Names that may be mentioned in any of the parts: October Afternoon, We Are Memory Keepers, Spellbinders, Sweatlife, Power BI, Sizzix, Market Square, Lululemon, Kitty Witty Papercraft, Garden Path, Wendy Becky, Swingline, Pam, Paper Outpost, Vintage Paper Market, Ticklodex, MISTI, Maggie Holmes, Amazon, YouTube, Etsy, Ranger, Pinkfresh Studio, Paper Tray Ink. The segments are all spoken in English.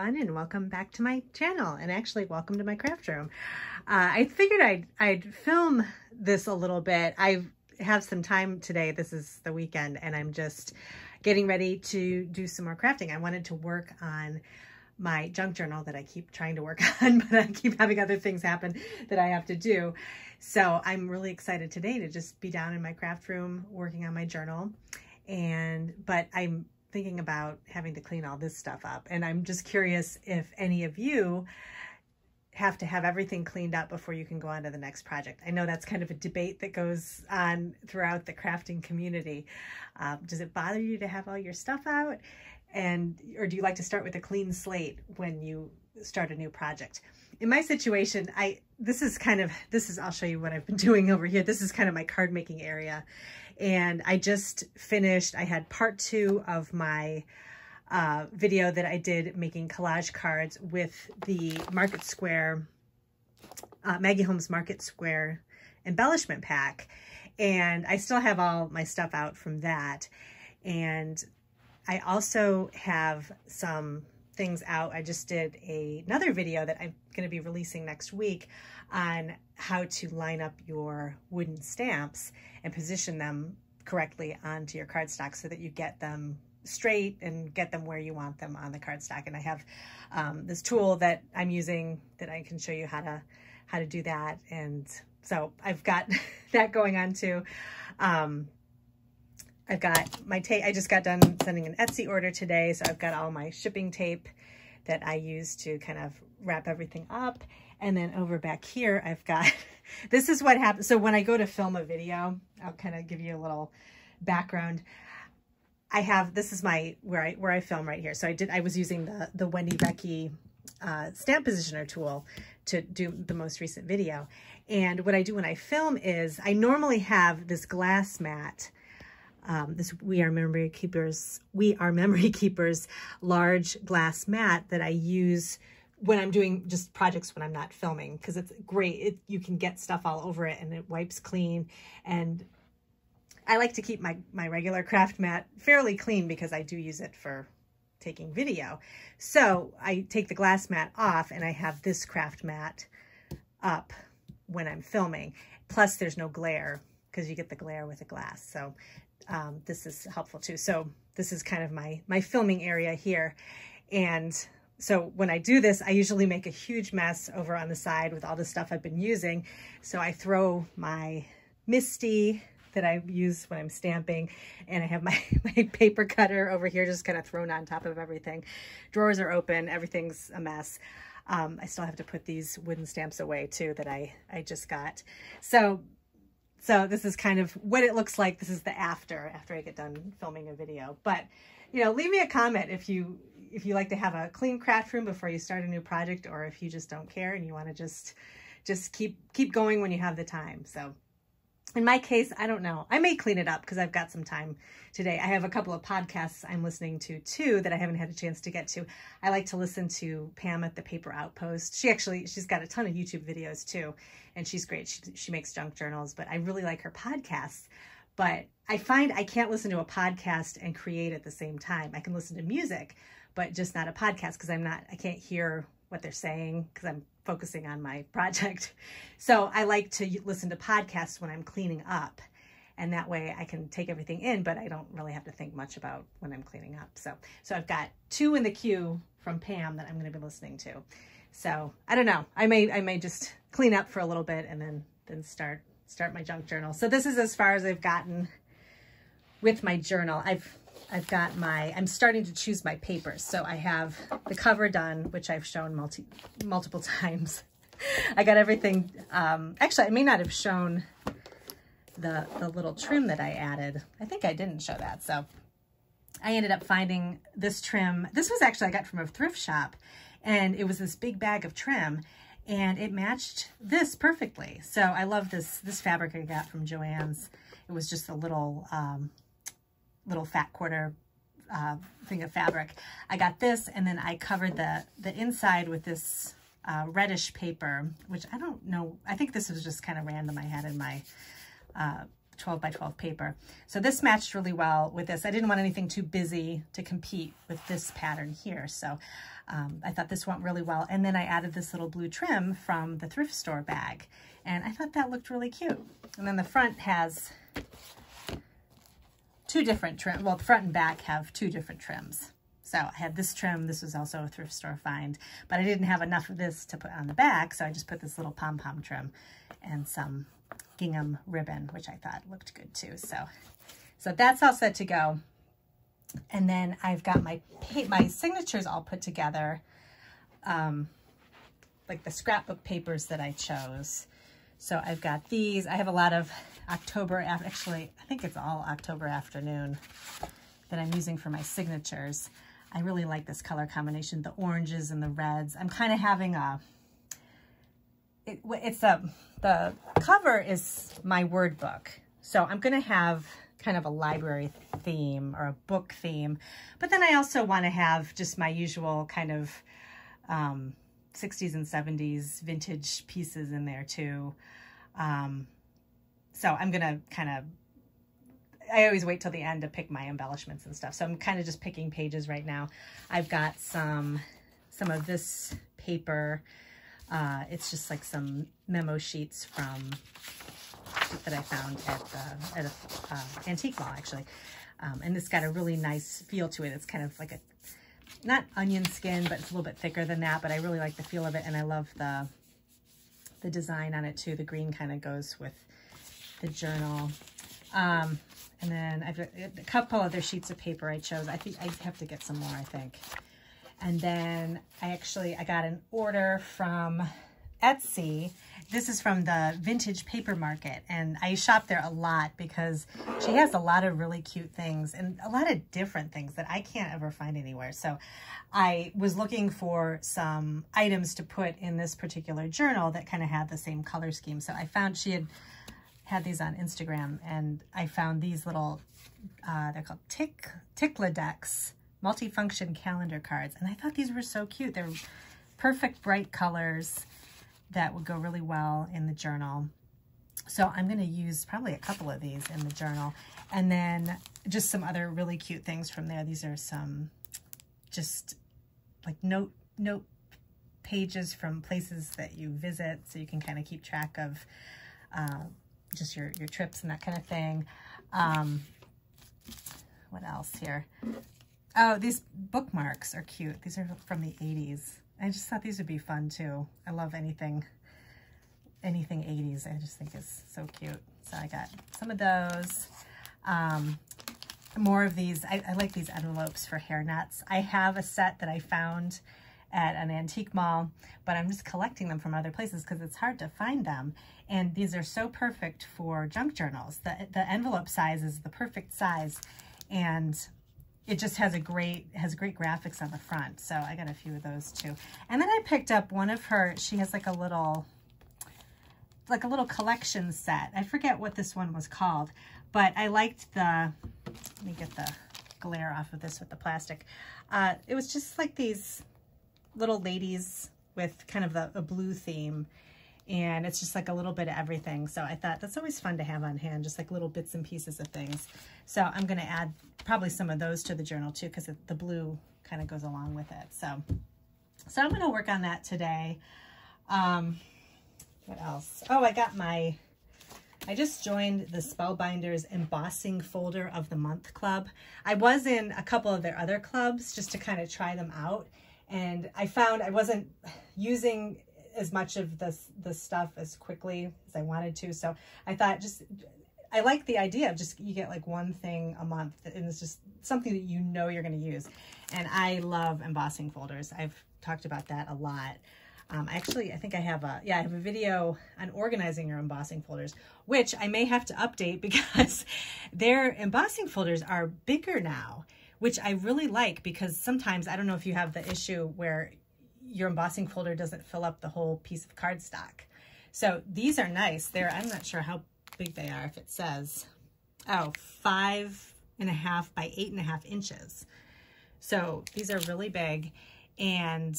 everyone, and welcome back to my channel, and actually welcome to my craft room. I figured I'd film this a little bit. I have some time today. This is the weekend, and I'm just getting ready to do some more crafting. I wanted to work on my junk journal that I keep trying to work on, but I keep having other things happen that I have to do. So I'm really excited today to just be down in my craft room working on my journal. But I'm thinking about having to clean all this stuff up. And I'm just curious if any of you have to have everything cleaned up before you can go on to the next project. I know that's kind of a debate that goes on throughout the crafting community. Does it bother you to have all your stuff out? Or do you like to start with a clean slate when you start a new project? In my situation, I'll show you what I've been doing over here. This is kind of my card making area. And I just finished, I had part two of my video that I did making collage cards with the Market Square, Maggie Holmes Market Square embellishment pack. And I still have all my stuff out from that. And I also have some things out. I just did another video that I'm going to be releasing next week on how to line up your wooden stamps and position them correctly onto your cardstock so that you get them straight and get them where you want them on the cardstock. And I have this tool that I'm using that I can show you how to do that. And so I've got that going on too. I've got my tape. I just got done sending an Etsy order today, so I've got all my shipping tape that I use to kind of wrap everything up. And then over back here, I've got, this is what happens. So when I go to film a video, I'll kind of give you a little background. I have, this is my, where I film right here. So I was using the Wendy Becky stamp positioner tool to do the most recent video. And what I do when I film is I normally have this glass mat, this We Are Memory Keepers large glass mat that I use when I'm doing just projects when I'm not filming, because it's great. You can get stuff all over it and it wipes clean. And I like to keep my regular craft mat fairly clean because I do use it for taking video. So I take the glass mat off and I have this craft mat up when I'm filming. Plus there's no glare because you get the glare with the glass. So this is helpful too. So this is kind of my filming area here. And so when I do this, I usually make a huge mess over on the side with all the stuff I've been using. So I throw my MISTI that I use when I'm stamping, and I have my paper cutter over here just kind of thrown on top of everything. Drawers are open, everything's a mess. I still have to put these wooden stamps away too that I just got. So this is kind of what it looks like. This is the after I get done filming a video. But, you know, leave me a comment if you like to have a clean craft room before you start a new project, or if you just don't care and you want to just keep going when you have the time. So in my case, I don't know. I may clean it up because I've got some time today. I have a couple of podcasts I'm listening to too that I haven't had a chance to get to. I like to listen to Pam at the Paper Outpost. She's got a ton of YouTube videos too, and she's great. She makes junk journals, but I really like her podcasts. But I find I can't listen to a podcast and create at the same time. I can listen to music, but just not a podcast because I can't hear what they're saying because I'm focusing on my project. So I like to listen to podcasts when I'm cleaning up, and that way I can take everything in, but I don't really have to think much about when I'm cleaning up. So I've got two in the queue from Pam that I'm going to be listening to. So I don't know. I may just clean up for a little bit and then start my junk journal. So this is as far as I've gotten with my journal. I've got I'm starting to choose my papers. So I have the cover done, which I've shown multiple times. I got everything. Actually, I may not have shown the little trim that I added. I think I didn't show that. So I ended up finding this trim. This was actually I got from a thrift shop, and it was this big bag of trim, and it matched this perfectly. So I love this fabric I got from Joann's. It was just a little... little fat quarter thing of fabric. I got this, and then I covered the inside with this reddish paper, which I don't know. I think this was just kind of random I had in my 12 by 12 paper. So this matched really well with this. I didn't want anything too busy to compete with this pattern here. So I thought this went really well. And then I added this little blue trim from the thrift store bag. And I thought that looked really cute. And then the front has two different trims. Well, the front and back have two different trims. So I had this trim. This was also a thrift store find, but I didn't have enough of this to put on the back. So I just put this little pom-pom trim and some gingham ribbon, which I thought looked good too. So that's all set to go. And then I've got my signatures all put together, like the scrapbook papers that I chose. So I've got these. I have a lot of October, actually, I think it's all October Afternoon that I'm using for my signatures. I really like this color combination, the oranges and the reds. I'm kind of having a, the cover is my word book. So I'm gonna have kind of a library theme or a book theme, but then I also wanna have just my usual kind of 60s and 70s vintage pieces in there too. So I'm gonna kind of, I always wait till the end to pick my embellishments and stuff. So I'm kind of just picking pages right now. I've got some of this paper. It's just like some memo sheets from that I found at an antique mall, actually. And it's got a really nice feel to it. It's kind of like a, not onion skin, but it's a little bit thicker than that. But I really like the feel of it. And I love the design on it too. The green kind of goes with the journal. And then I've got a couple other sheets of paper I chose. I think I have to get some more, I think. And then I got an order from Etsy. This is from the Vintage Paper Market. And I shop there a lot because she has a lot of really cute things and a lot of different things that I can't ever find anywhere. So I was looking for some items to put in this particular journal that kind of had the same color scheme. So I found she had these on Instagram, and I found these little, they're called Ticklodex multifunction calendar cards. And I thought these were so cute. They're perfect bright colors that would go really well in the journal. So I'm gonna use probably a couple of these in the journal, and then just some other really cute things from there. These are some just like note pages from places that you visit, so you can kind of keep track of just your trips and that kind of thing. What else here? Oh, these bookmarks are cute. These are from the 80s. I just thought these would be fun too. I love anything 80s. I just think is so cute. So I got some of those. More of these. I like these envelopes for hair nets. I have a set that I found at an antique mall, but I'm just collecting them from other places because it's hard to find them. And these are so perfect for junk journals. The envelope size is the perfect size, and it just has great graphics on the front. So I got a few of those too. And then I picked up one of her, she has like a little collection set. I forget what this one was called, but I liked the, let me get the glare off of this with the plastic. It was just like these little ladies with kind of a blue theme, and it's just like a little bit of everything. So I thought that's always fun to have on hand, just like little bits and pieces of things. So I'm gonna add probably some of those to the journal too, because the blue kind of goes along with it. So I'm gonna work on that today. What else? Oh, I just joined the Spellbinders Embossing Folder of the Month Club. I was in a couple of their other clubs just to kind of try them out. And I found I wasn't using as much of the stuff as quickly as I wanted to. So I thought I like the idea of you get like one thing a month, and it's just something that you know you're going to use. And I love embossing folders. I've talked about that a lot. Actually, I think I have a video on organizing your embossing folders, which I may have to update because their embossing folders are bigger now, which I really like, because sometimes, I don't know if you have the issue where your embossing folder doesn't fill up the whole piece of cardstock. So these are nice. I'm not sure how big they are, if it says, 5.5 by 8.5 inches. So these are really big, and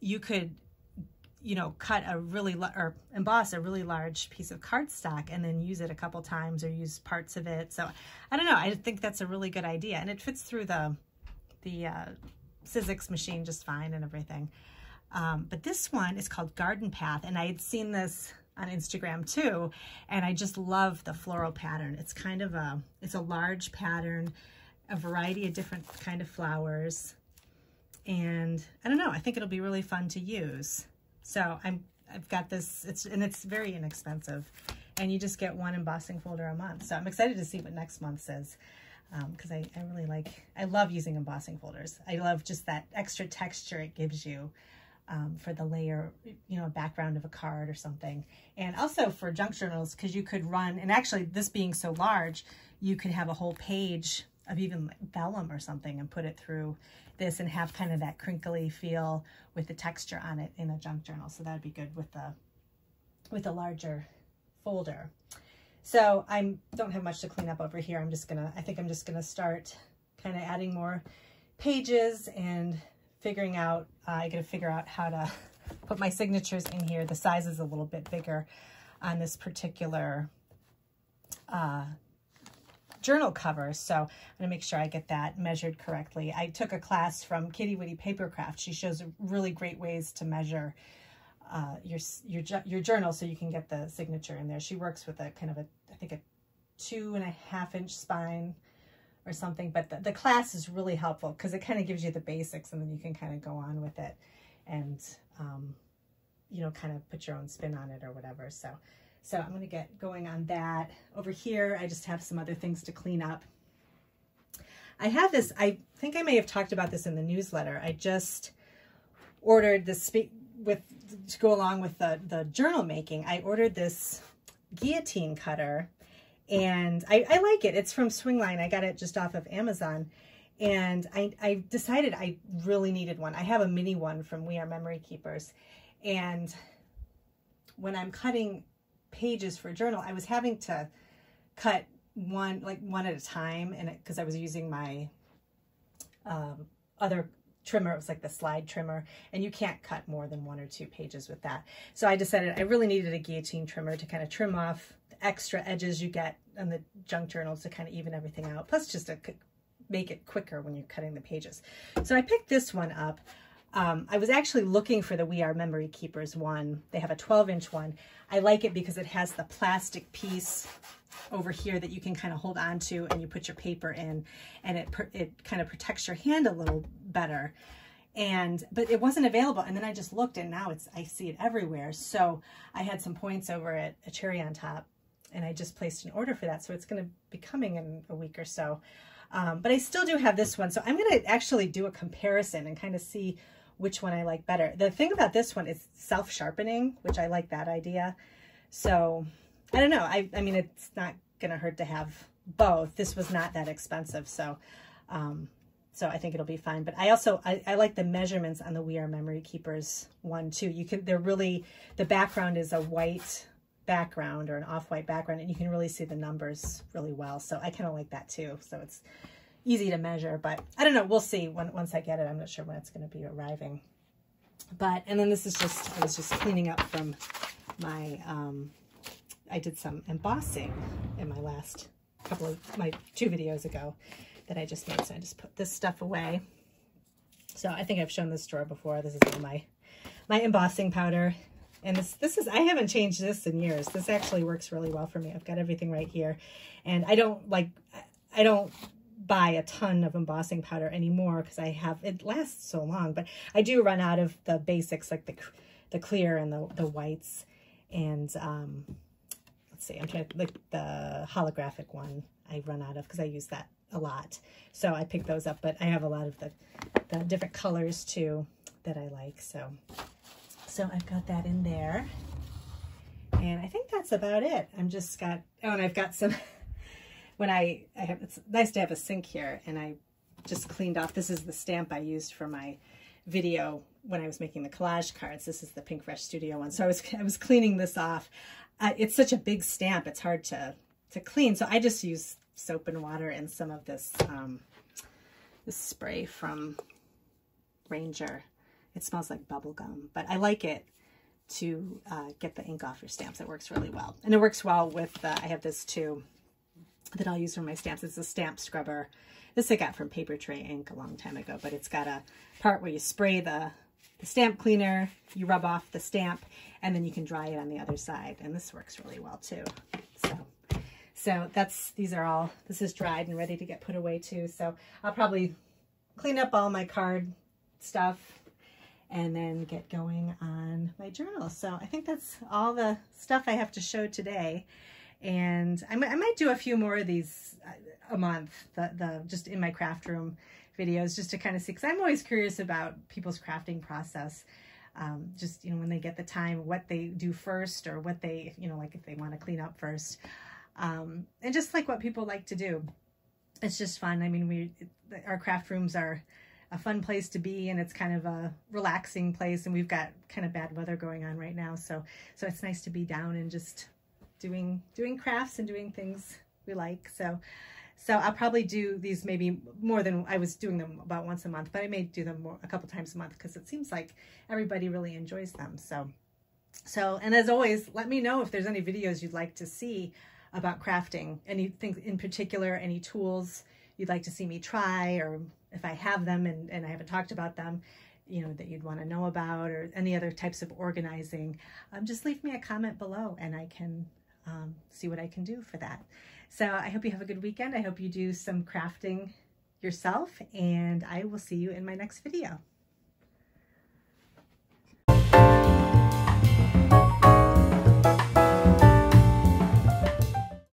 you could you know, cut a really, or emboss a really large piece of cardstock and then use it a couple times or use parts of it. So I don't know, I think that's a really good idea, and it fits through the Sizzix machine just fine and everything. But this one is called Garden Path, and I had seen this on Instagram too, and I just love the floral pattern. It's kind of a, it's a large pattern, a variety of different kind of flowers, and I don't know, I think it'll be really fun to use. So I've got this, it's very inexpensive, and you just get one embossing folder a month. So I'm excited to see what next month says, because I really like, I love using embossing folders. I love just that extra texture it gives you for the layer, you know, background of a card or something. And also for junk journals, because you could run, and actually this being so large, you could have a whole page of even vellum or something and put it through this and have kind of that crinkly feel with the texture on it in a junk journal. So that'd be good with a larger folder. So I don't have much to clean up over here. I think I'm just gonna start kind of adding more pages and figuring out, I gotta figure out how to put my signatures in here. The size is a little bit bigger on this particular journal cover, so I'm gonna make sure I get that measured correctly. I took a class from Kitty Witty Papercraft. She shows really great ways to measure your journal so you can get the signature in there. She works with a kind of a, I think a 2.5-inch spine or something, but the class is really helpful because it kind of gives you the basics, and then you can kind of go on with it and you know, kind of put your own spin on it or whatever. So I'm gonna get going on that. Over here, I just have some other things to clean up. I have this, I think I may have talked about this in the newsletter. I just ordered this, to go along with the journal making, I ordered this guillotine cutter, and I like it. It's from Swingline. I got it just off of Amazon. And I decided I really needed one. I have a mini one from We Are Memory Keepers. And when I'm cutting pages for a journal, I was having to cut one at a time, and because I was using my other trimmer, it was like the slide trimmer, and you can't cut more than 1 or 2 pages with that. So I decided I really needed a guillotine trimmer to kind of trim off the extra edges you get on the junk journals to kind of even everything out, plus just to make it quicker when you're cutting the pages. So I picked this one up. I was actually looking for the We Are Memory Keepers one. They have a 12-inch one. I like it because it has the plastic piece over here that you can kind of hold on to, and you put your paper in, and it kind of protects your hand a little better. But it wasn't available, and then I just looked, and now I see it everywhere. So I had some points over at A Cherry on Top, and I just placed an order for that. So it's going to be coming in a week or so. But I still do have this one, so I'm going to actually do a comparison and kind of see which one I like better. The thing about this one is self-sharpening, which I like that idea. So I don't know. I mean, it's not going to hurt to have both. This was not that expensive, so so I think it'll be fine. But I also I like the measurements on the We Are Memory Keepers one too. They're really, the background is a white background or an off-white background, and you can really see the numbers really well. So I kind of like that too. So it's easy to measure, but I don't know. We'll see once I get it. I'm not sure when it's going to be arriving. But, and then this is just, I was just cleaning up from my, I did some embossing in my last couple of, my 2 videos ago that I just made. So I just put this stuff away. So I think I've shown this drawer before. This is all my embossing powder. And this is, I haven't changed this in years. This actually works really well for me. I've got everything right here. And I don't buy a ton of embossing powder anymore because it lasts so long, but I do run out of the basics, like the clear and the whites, and let's see, I'm trying to, like, the holographic one I run out of because I use that a lot, so I pick those up. But I have a lot of the different colors too that I like, so I've got that in there, and I think that's about it. I'm just got, oh, and I've got some it's nice to have a sink here, and I just cleaned off. This is the stamp I used for my video when I was making the collage cards. This is the Pinkfresh Studio one. So I was cleaning this off. It's such a big stamp, it's hard to clean. So I just use soap and water and some of this, this spray from Ranger. It smells like bubble gum, but I like it to get the ink off your stamps. It works really well. And it works well with, I have this too, that I'll use for my stamps. It's a stamp scrubber. This I got from Paper Tray Ink a long time ago, but it's got a part where you spray the stamp cleaner, you rub off the stamp, and then you can dry it on the other side. And this works really well too. So these are all, this is dried and ready to get put away too. So I'll probably clean up all my card stuff and then get going on my journal. So I think that's all the stuff I have to show today. And I might do a few more of these a month, just in my craft room videos, just to kind of see, because I'm always curious about people's crafting process. Just, you know, when they get the time, what they do first, or what they, you know, like if they want to clean up first. And just like what people like to do. It's just fun. I mean, our craft rooms are a fun place to be, and it's kind of a relaxing place, and we've got kind of bad weather going on right now. So it's nice to be down and just doing crafts and doing things we like. So I'll probably do these maybe more than I was doing them about once a month, but I may do them a couple times a month, because it seems like everybody really enjoys them. So, and as always, let me know if there's any videos you'd like to see about crafting, any things in particular, any tools you'd like to see me try, or if I have them and I haven't talked about them, you know, that you'd want to know about, or any other types of organizing, just leave me a comment below and I can see what I can do for that. So I hope you have a good weekend. I hope you do some crafting yourself, and I will see you in my next video.